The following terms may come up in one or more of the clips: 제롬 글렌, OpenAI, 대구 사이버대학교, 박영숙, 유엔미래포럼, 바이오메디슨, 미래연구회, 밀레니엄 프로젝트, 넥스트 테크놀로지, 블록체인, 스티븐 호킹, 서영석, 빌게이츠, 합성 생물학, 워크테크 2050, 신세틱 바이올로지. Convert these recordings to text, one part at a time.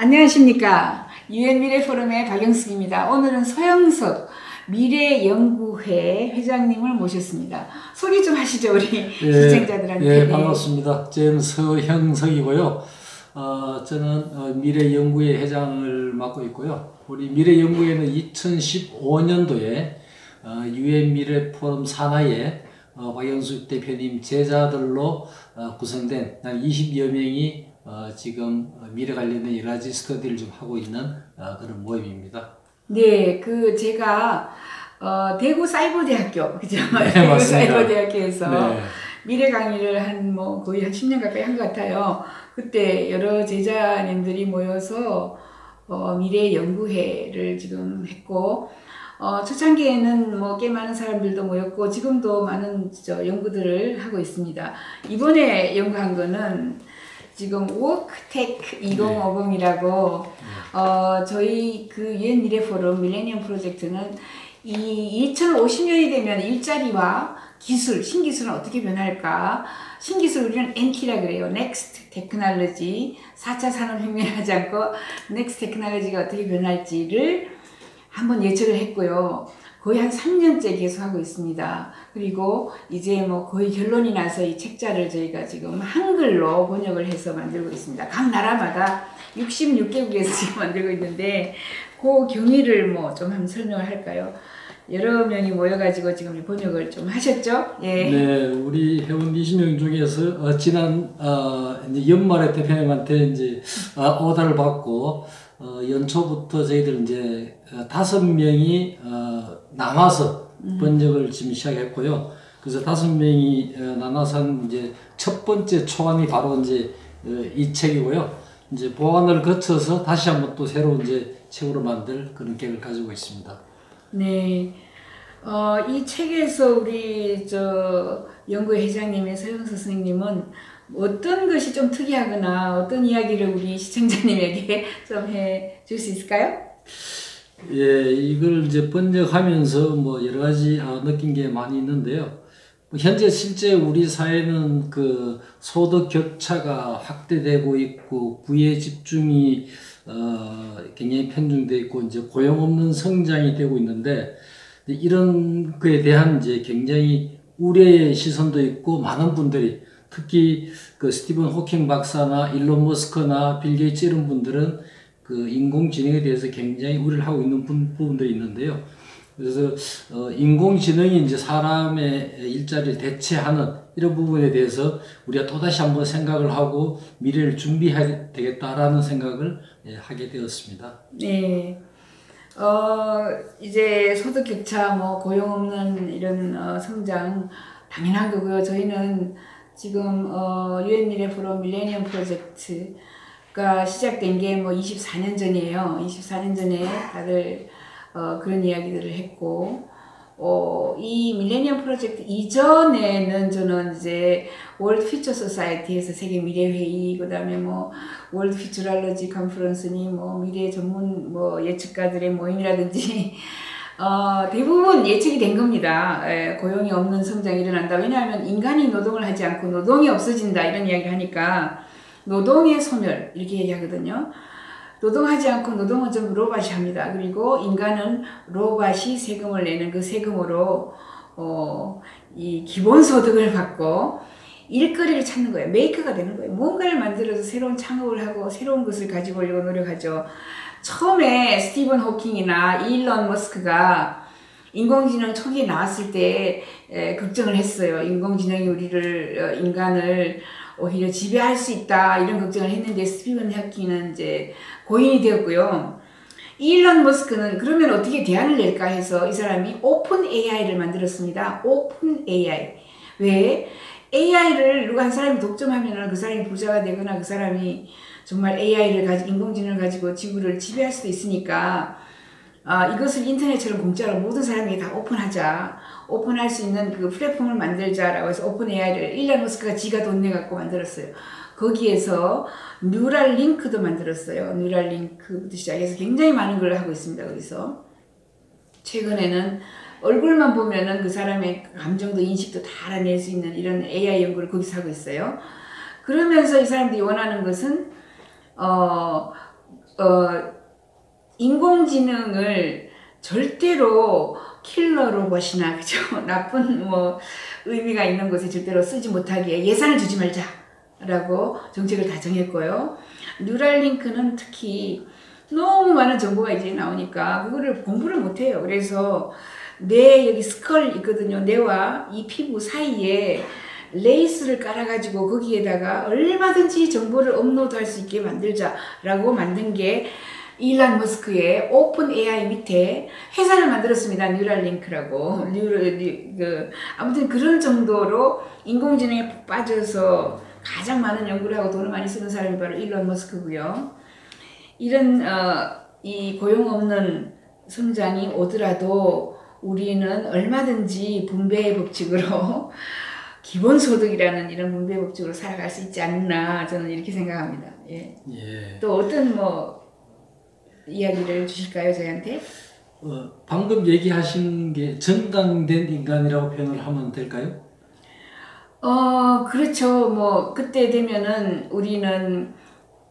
안녕하십니까. 유엔미래포럼의 박영숙입니다. 오늘은 서영석 미래연구회 회장님을 모셨습니다. 소개 좀 하시죠, 우리 시청자들한테. 예, 반갑습니다. 저는 서영석이고요. 저는 미래연구회 회장을 맡고 있고요. 우리 미래연구회는 2015년도에 유엔미래포럼 산하에 박영숙 대표님 제자들로 구성된 20여 명이 지금 미래 관련된 여러 가지 스터디를 좀 하고 있는 그런 모임입니다. 네, 그 제가 대구 사이버대학교, 그죠? 네, 대구 맞습니다. 사이버대학교에서 네. 미래 강의를 한 뭐 거의 한 10년 가까이 한 것 같아요. 그때 여러 제자님들이 모여서 미래 연구회를 지금 했고, 초창기에는 뭐 꽤 많은 사람들도 모였고 지금도 많은 연구들을 하고 있습니다. 이번에 연구한 거는 지금 워크테크 2050이라고 저희 그 유엔 미래포럼 밀레니엄 프로젝트는 이 2050년이 되면 일자리와 기술, 신기술은 어떻게 변할까? 신기술 우리는 NT라 그래요. 넥스트 테크놀로지, 4차 산업혁명을 하지 않고 넥스트 테크놀로지가 어떻게 변할지를 한번 예측을 했고요. 거의 한 3년째 계속하고 있습니다. 그리고 이제 뭐 거의 결론이 나서 이 책자를 저희가 지금 한글로 번역을 해서 만들고 있습니다. 각 나라마다 66개국에서 지금 만들고 있는데, 그 경위를 뭐 좀 한번 설명을 할까요? 여러 명이 모여가지고 지금 번역을 좀 하셨죠? 예. 네, 우리 회원 20명 중에서 지난 이제 연말에 대표님한테 이제 오다를 받고 연초부터 저희들 이제 5명이 나눠서 번역을 지금 시작했고요. 그래서 5명이 나눠서 한 이제 첫 번째 초안이 바로 이제 이 책이고요. 이제 보완을 거쳐서 다시 한번 또 새로운 이제 책으로 만들 그런 계획을 가지고 있습니다. 네, 이 책에서 우리 연구회 회장님의 서영석 선생님은 어떤 것이 좀 특이하거나 어떤 이야기를 우리 시청자님에게 좀 해줄 수 있을까요? 예, 이걸 이제 번역하면서 뭐 여러 가지 느낀 게 많이 있는데요. 현재 실제 우리 사회는 그 소득 격차가 확대되고 있고, 부의 집중이 굉장히 편중되어 있고, 이제 고용 없는 성장이 되고 있는데, 이런 거에 대한 이제 굉장히 우려의 시선도 있고, 많은 분들이 특히 그 스티븐 호킹 박사나 일론 머스크나 빌게이츠 이런 분들은 그 인공지능에 대해서 굉장히 우려를 하고 있는 부분들이 있는데요. 그래서 인공지능이 이제 사람의 일자리를 대체하는 이런 부분에 대해서 우리가 또다시 한번 생각을 하고 미래를 준비해야 되겠다라는 생각을 하게 되었습니다. 네, 이제 소득 격차, 뭐 고용 없는 이런 성장 당연한 거고요. 저희는 지금 유엔 미래포럼 밀레니엄 프로젝트가 시작된 게 뭐 24년 전이에요. 24년 전에 다들 그런 이야기들을 했고, 이 밀레니엄 프로젝트 이전에는 저는 이제 월드 퓨처 소사이티에서 세계 미래 회의, 그다음에 뭐 월드 퓨처럴러지 컨퍼런스니 뭐 미래 전문 뭐 예측가들의 모임이라든지 대부분 예측이 된 겁니다. 예, 고용이 없는 성장이 일어난다. 왜냐하면 인간이 노동을 하지 않고 노동이 없어진다 이런 이야기를 하니까 노동의 소멸 이렇게 얘기하거든요. 노동하지 않고 노동은 좀 로봇이 합니다. 그리고 인간은 로봇이 세금을 내는 그 세금으로 이 기본소득을 받고 일거리를 찾는 거예요. 메이커가 되는 거예요. 뭔가를 만들어서 새로운 창업을 하고 새로운 것을 가지고 오려고 노력하죠. 처음에 스티븐 호킹이나 일론 머스크가 인공지능 초기에 나왔을 때 걱정을 했어요. 인공지능이 우리를, 인간을 오히려 지배할 수 있다 이런 걱정을 했는데, 스티븐 호킹은 이제 고인이 되었고요. 일론 머스크는 그러면 어떻게 대안을 낼까 해서 이 사람이 오픈 AI를 만들었습니다. 오픈 AI. 왜? AI를 누가 한 사람이 독점하면 그 사람이 부자가 되거나 그 사람이 정말 AI를 가지고, 인공지능을 가지고 지구를 지배할 수도 있으니까, 이것을 인터넷처럼 공짜로 모든 사람에게 다 오픈하자. 오픈할 수 있는 그 플랫폼을 만들자라고 해서 오픈 AI를 일론 머스크가 지가 돈 내갖고 만들었어요. 거기에서 뉴럴링크도 만들었어요. 뉴럴링크부터 시작해서 굉장히 많은 걸 하고 있습니다. 거기서 최근에는 얼굴만 보면은 그 사람의 감정도 인식도 다 알아낼 수 있는 이런 AI 연구를 거기서 하고 있어요. 그러면서 이 사람들이 원하는 것은 인공지능을 절대로 킬러 로봇이나 그죠? 나쁜 뭐 의미가 있는 것에 절대로 쓰지 못하기에 예산을 주지 말자라고 정책을 다 정했고요. 뉴럴링크는 특히 너무 많은 정보가 이제 나오니까 그거를 공부를 못해요. 그래서 뇌 여기 스컬 있거든요. 뇌와 이 피부 사이에 레이스를 깔아가지고 거기에다가 얼마든지 정보를 업로드할 수 있게 만들자라고 만든 게 일론 머스크의 오픈 AI 밑에 회사를 만들었습니다. 뉴럴링크라고. 아무튼 그런 정도로 인공지능에 빠져서 가장 많은 연구를 하고 돈을 많이 쓰는 사람이 바로 일론 머스크고요. 이런 이 고용 없는 성장이 오더라도 우리는 얼마든지 분배의 법칙으로 기본소득이라는 이런 분배의 법칙으로 살아갈 수 있지 않나 저는 이렇게 생각합니다. 예. 예. 또 어떤 뭐 이야기를 주실까요 저희한테? 방금 얘기하신 게 정당된 인간이라고 표현을 하면 될까요? 그렇죠. 뭐 그때 되면은 우리는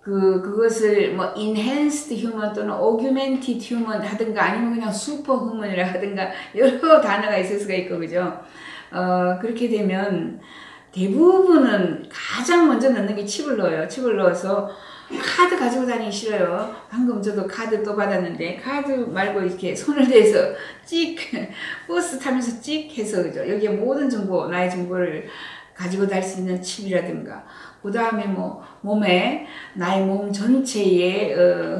그것을 뭐 enhanced human 또는 augmented human 하든가 아니면 그냥 super human이라 하든가 여러 단어가 있을 수가 있고 그죠? 그렇게 되면 대부분은 가장 먼저 넣는 게 칩을 넣어요. 칩을 넣어서 카드 가지고 다니기 싫어요. 방금 저도 카드 또 받았는데 카드 말고 이렇게 손을 대서 찍 버스 타면서 찍 해서 그죠? 여기에 모든 정보, 나의 정보를 가지고 다닐 수 있는 칩이라든가 그 다음에 뭐 몸에 나의 몸 전체의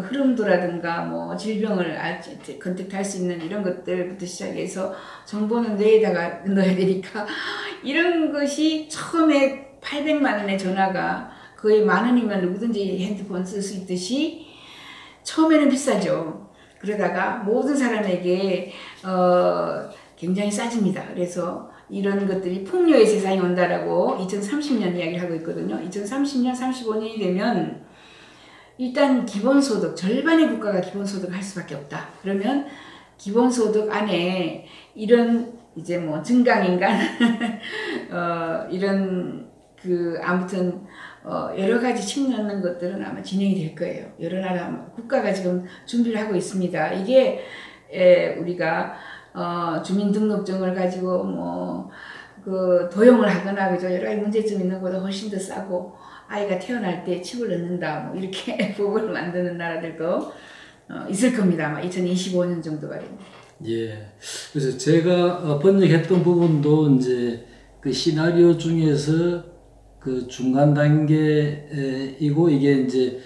흐름도라든가 뭐 질병을 컨택할 수 있는 이런 것들부터 시작해서 정보는 뇌에다가 넣어야 되니까 이런 것이 처음에 800만 원의 전화가 거의 만 원이면 누구든지 핸드폰 쓸 수 있듯이 처음에는 비싸죠. 그러다가 모든 사람에게 굉장히 싸집니다. 그래서 이런 것들이 풍요의 세상이 온다라고 2030년 이야기를 하고 있거든요. 2030년, 35년이 되면 일단 기본소득, 절반의 국가가 기본소득을 할 수밖에 없다. 그러면 기본소득 안에 이런 이제 뭐 증강인간, 이런 아무튼 여러 가지 침 넣는 것들은 아마 진행이 될 거예요. 여러 나라 국가가 지금 준비를 하고 있습니다. 이게 우리가 주민등록증을 가지고 뭐 도용을 하거나 그죠 여러 가지 문제점 있는 것보다 훨씬 더 싸고 아이가 태어날 때 칩을 넣는다 뭐 이렇게 법을 만드는 나라들도 있을 겁니다. 아마 2025년 정도가 됩니다. 예. 그래서 제가 번역했던 부분도 이제 그 시나리오 중에서 그 중간 단계이고 이게 이제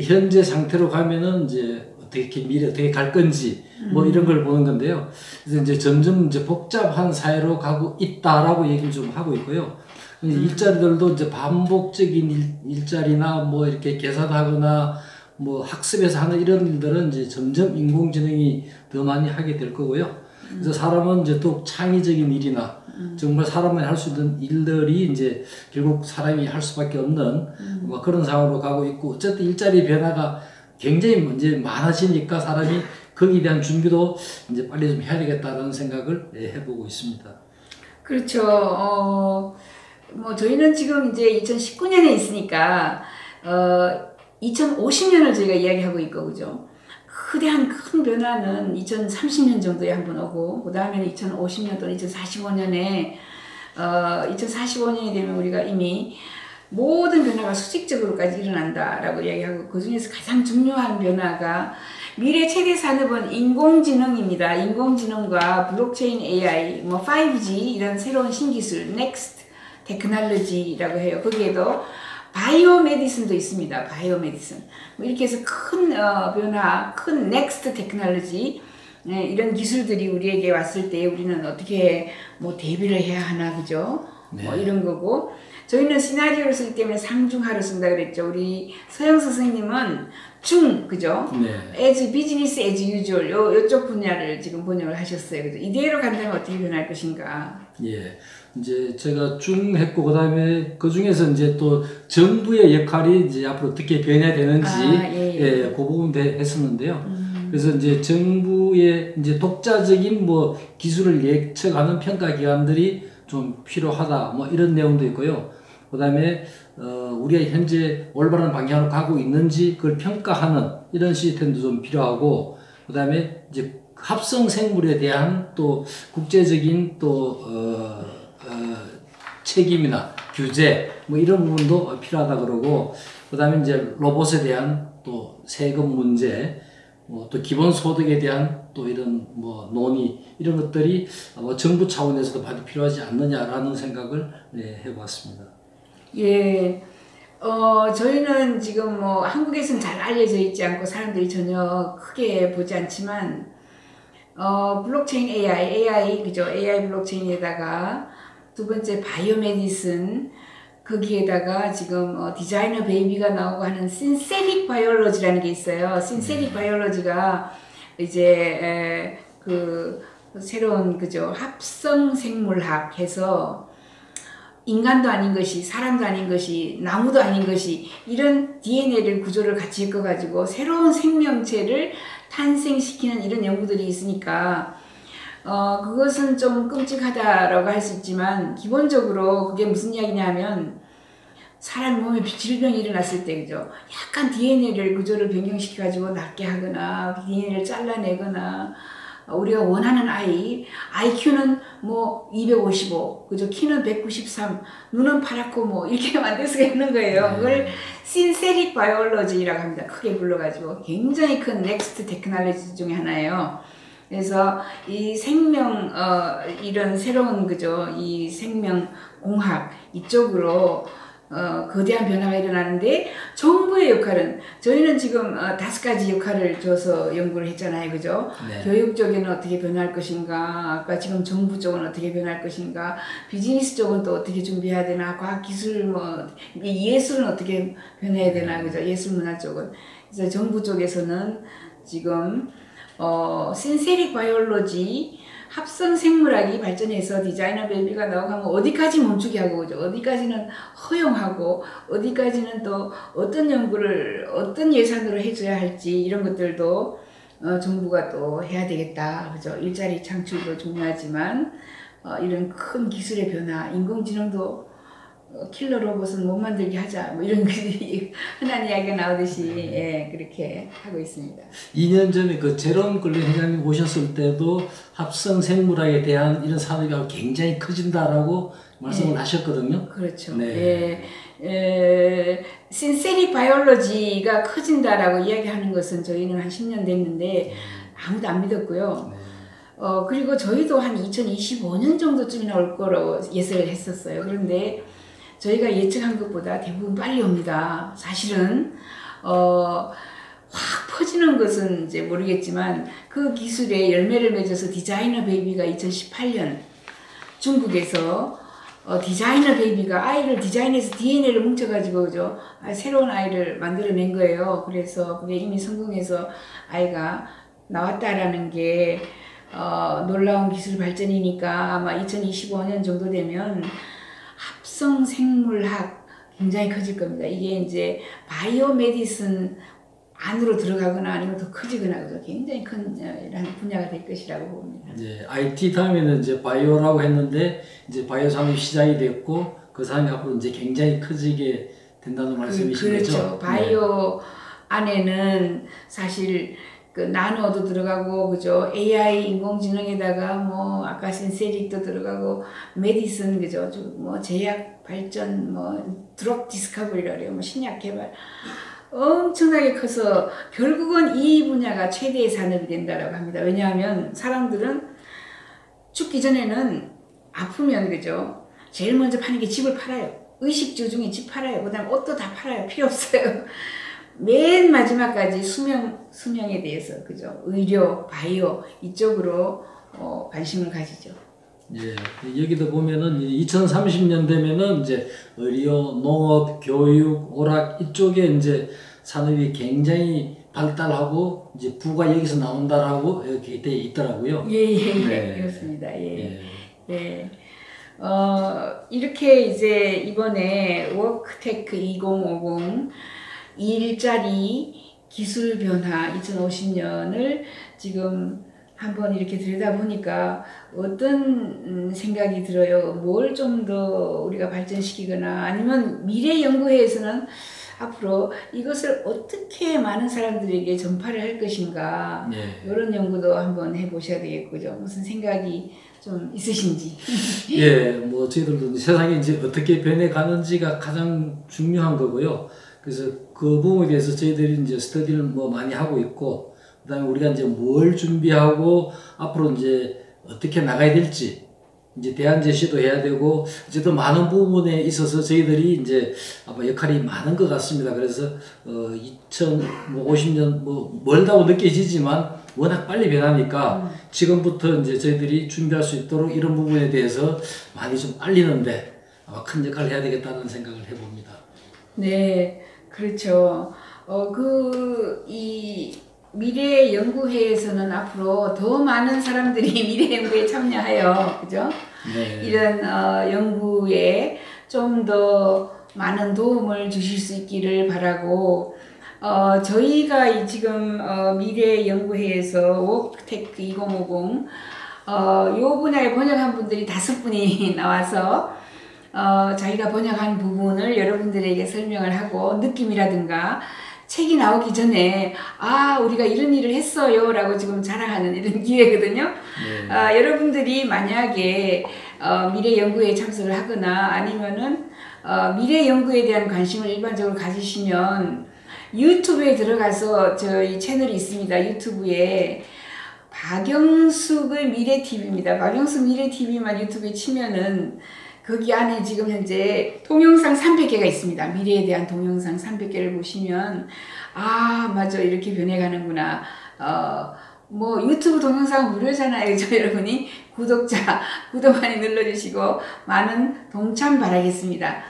현재 상태로 가면은 이제 어떻게 미래 어떻게 갈 건지 뭐 이런 걸 보는 건데요. 그래서 이제 점점 이제 복잡한 사회로 가고 있다라고 얘기를 좀 하고 있고요. 일자리들도 이제 반복적인 일자리나 뭐 이렇게 계산하거나 뭐 학습에서 하는 이런 일들은 이제 점점 인공지능이 더 많이 하게 될 거고요. 그래서 사람은 이제 더욱 창의적인 일이나 정말 사람만이 할 수 있는 일들이 이제 결국 사람이 할 수밖에 없는 뭐 그런 상황으로 가고 있고 어쨌든 일자리 변화가 굉장히 이제 많아지니까 사람이 거기에 대한 준비도 이제 빨리 좀 해야 되겠다는 생각을 해보고 있습니다. 그렇죠. 뭐 저희는 지금 이제 2019년에 있으니까 2050년을 저희가 이야기하고 있고 그죠. 거대한 큰 변화는 2030년 정도에 한번 오고 그 다음에는 2050년 또는 2045년에 2045년이 되면 우리가 이미 모든 변화가 수직적으로까지 일어난다라고 이야기하고 그 중에서 가장 중요한 변화가 미래 최대 산업은 인공지능입니다. 인공지능과 블록체인 AI, 뭐 5G 이런 새로운 신기술, 넥스트 테크놀로지라고 해요. 거기에도 바이오메디슨도 있습니다. 바이오메디슨. 뭐 이렇게 해서 큰 변화, 큰 넥스트 테크놀로지 이런 기술들이 우리에게 왔을 때 우리는 어떻게 뭐 대비를 해야 하나 그죠? 네. 뭐 이런 거고 저희는 시나리오를 쓰기 때문에 상중하를 쓴다 그랬죠. 우리 서영석 선생님은 중 그죠? 네. as business as usual 요쪽 분야를 지금 번역을 하셨어요. 그죠? 이대로 간다면 어떻게 변할 것인가? 예, 이제 제가 중 했고 그다음에 그 중에서 이제 또 정부의 역할이 이제 앞으로 어떻게 변해야 되는지 그 부분도 했었는데요. 그래서 이제 정부의 이제 독자적인 뭐 기술을 예측하는 평가 기관들이 좀 필요하다 뭐 이런 내용도 있고요. 그 다음에 우리가 현재 올바른 방향으로 가고 있는지 그걸 평가하는 이런 시스템도 좀 필요하고, 그 다음에 이제 합성 생물에 대한 또 국제적인 또 책임이나 규제 뭐 이런 부분도 필요하다 그러고, 그 다음에 이제 로봇에 대한 또 세금 문제, 뭐 또 기본 소득에 대한 또 이런 뭐 논의 이런 것들이 정부 차원에서도 많이 필요하지 않느냐라는 생각을 네, 해봤습니다. 예, 저희는 지금 뭐 한국에서는 잘 알려져 있지 않고 사람들이 전혀 크게 보지 않지만 블록체인 AI 그죠? AI 블록체인에다가 두 번째 바이오메디슨, 거기에다가 지금 디자이너 베이비가 나오고 하는 신세틱 바이올로지라는 게 있어요. 신세틱 바이올로지가 이제 그 새로운 그죠 합성 생물학 해서 인간도 아닌 것이, 사람도 아닌 것이, 나무도 아닌 것이, 이런 DNA를 구조를 같이 엮어가지고 새로운 생명체를 탄생시키는 이런 연구들이 있으니까 그것은 좀 끔찍하다라고 할 수 있지만, 기본적으로 그게 무슨 이야기냐면 사람 몸에 질병이 일어났을 때 그죠? 약간 DNA를 구조를 변경시켜가지고 낫게 하거나 DNA를 잘라내거나, 우리가 원하는 아이, IQ는 뭐 255, 그죠? 키는 193, 눈은 파랗고 뭐 이렇게 만들 수가 있는 거예요. 그걸 신세틱 바이올로지라고 합니다. 크게 불러가지고 굉장히 큰 넥스트 테크놀로지 중에 하나예요. 그래서 이 생명 이런 새로운 그죠? 이 생명 공학 이쪽으로 거대한 변화가 일어나는데, 정부의 역할은, 저희는 지금 5가지 역할을 줘서 연구를 했잖아요. 그죠? 네. 교육 쪽에는 어떻게 변할 것인가, 아까 지금 정부 쪽은 어떻게 변할 것인가, 비즈니스 쪽은 또 어떻게 준비해야 되나, 과학기술, 뭐, 예술은 어떻게 변해야 되나, 그죠? 예술문화 쪽은. 그래서 정부 쪽에서는 지금, 신세틱 바이올로지, 합성 생물학이 발전해서 디자이너 베이비가 나오면 어디까지 멈추게 하고, 어디까지는 허용하고, 어디까지는 또 어떤 연구를 어떤 예산으로 해줘야 할지, 이런 것들도 정부가 또 해야 되겠다. 그죠? 일자리 창출도 중요하지만 이런 큰 기술의 변화, 인공지능도 킬러 로봇은 못 만들게 하자, 뭐 이런 흔한 이야기가 나오듯이, 예, 그렇게 하고 있습니다. 2년 전에 그 제롬 글렌 회장님 오셨을 때도 합성 생물학에 대한 이런 산업이 굉장히 커진다라고 말씀을 하셨거든요. 그렇죠. 네. 예, 신세틱 바이올로지가 커진다라고 이야기하는 것은 저희는 한 10년 됐는데 아무도 안 믿었고요. 네. 그리고 저희도 한 2025년 정도쯤이나 올 거라고 예상을 했었어요. 그런데 저희가 예측한 것보다 대부분 빨리 옵니다. 사실은 확 퍼지는 것은 이제 모르겠지만, 그 기술에 열매를 맺어서 디자이너 베이비가 2018년 중국에서 디자이너 베이비가 아이를 디자인해서 DNA를 뭉쳐가지고 그죠? 새로운 아이를 만들어낸 거예요. 그래서 그게 이미 성공해서 아이가 나왔다라는 게 놀라운 기술 발전이니까, 아마 2025년 정도 되면 합성 생물학 굉장히 커질 겁니다. 이게 이제 바이오메디슨 안으로 들어가거나 아니면 더 커지거나, 그죠? 굉장히 큰 분야가 될 것이라고 봅니다. 네, IT 다음에는 이제 바이오라고 했는데 이제 바이오 산업이 시작이 됐고, 그 산업이 앞으로 이제 굉장히 커지게 된다는 말씀이신 거죠? 그렇죠. 바이오 네. 안에는 사실 그 나노도 들어가고, 그죠? AI 인공지능에다가 뭐 아까 신세틱도 들어가고, 메디슨 그죠? 뭐 제약 발전, 뭐 드럭 디스커버리래요, 뭐 신약 개발 엄청나게 커서 결국은 이 분야가 최대의 산업이 된다라고 합니다. 왜냐하면 사람들은 죽기 전에는 아프면 그죠? 제일 먼저 파는 게 집을 팔아요. 의식주 중에 집 팔아요. 그다음 옷도 다 팔아요. 필요 없어요. 맨 마지막까지 수명에 대해서, 그죠? 의료, 바이오, 이쪽으로, 관심을 가지죠. 예. 여기도 보면은, 2030년 되면은, 이제, 의료, 농업, 교육, 오락, 이쪽에 이제, 산업이 굉장히 발달하고, 이제, 부가 여기서 나온다라고, 이렇게 돼 있더라고요. 예. 그렇습니다. 예. 이렇게 이제, 이번에, 워크테크 2050, 일자리, 기술 변화 2050년을 지금 한번 이렇게 들여다보니까 어떤 생각이 들어요? 뭘 좀 더 우리가 발전시키거나, 아니면 미래연구회에서는 앞으로 이것을 어떻게 많은 사람들에게 전파를 할 것인가, 예, 이런 연구도 한번 해보셔야 되겠고요. 무슨 생각이 좀 있으신지. 예, 뭐 저희들도 세상이 이제 어떻게 변해가는지가 가장 중요한 거고요. 그래서 그 부분에 대해서 저희들이 이제 스터디를 뭐 많이 하고 있고, 그다음에 우리가 이제 뭘 준비하고 앞으로 이제 어떻게 나가야 될지 이제 대안 제시도 해야 되고, 어쨌든 많은 부분에 있어서 저희들이 이제 아마 역할이 많은 것 같습니다. 그래서 2050년 뭐 멀다고 느껴지지만 워낙 빨리 변하니까 지금부터 이제 저희들이 준비할 수 있도록 이런 부분에 대해서 많이 좀 알리는데 아마 큰 역할을 해야 되겠다는 생각을 해봅니다. 네, 그렇죠. 미래연구회에서는 앞으로 더 많은 사람들이 미래연구에 참여하여, 그죠? 네. 이런 연구에 좀 더 많은 도움을 주실 수 있기를 바라고, 저희가 지금 미래연구회에서 워크테크 2050 요 분야에 번역한 분들이 5분이 나와서 자기가 번역한 부분을 여러분들에게 설명을 하고, 느낌이라든가 책이 나오기 전에 아, 우리가 이런 일을 했어요 라고 지금 자랑하는 이런 기회거든요. 네. 여러분들이 만약에 미래연구회에 참석을 하거나, 아니면은 미래연구에 대한 관심을 일반적으로 가지시면 유튜브에 들어가서, 저희 채널이 있습니다. 유튜브에 박영숙의 미래TV입니다. 박영숙 미래TV만 유튜브에 치면은 거기 안에 지금 현재 동영상 300개가 있습니다. 미래에 대한 동영상 300개를 보시면 아, 맞아, 이렇게 변해가는구나. 뭐 유튜브 동영상 무료잖아요. 여러분이 구독 많이 눌러주시고 많은 동참 바라겠습니다.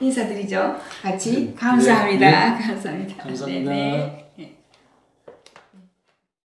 인사드리죠. 같이. 네. 감사합니다. 네. 감사합니다. 감사합니다. 네네.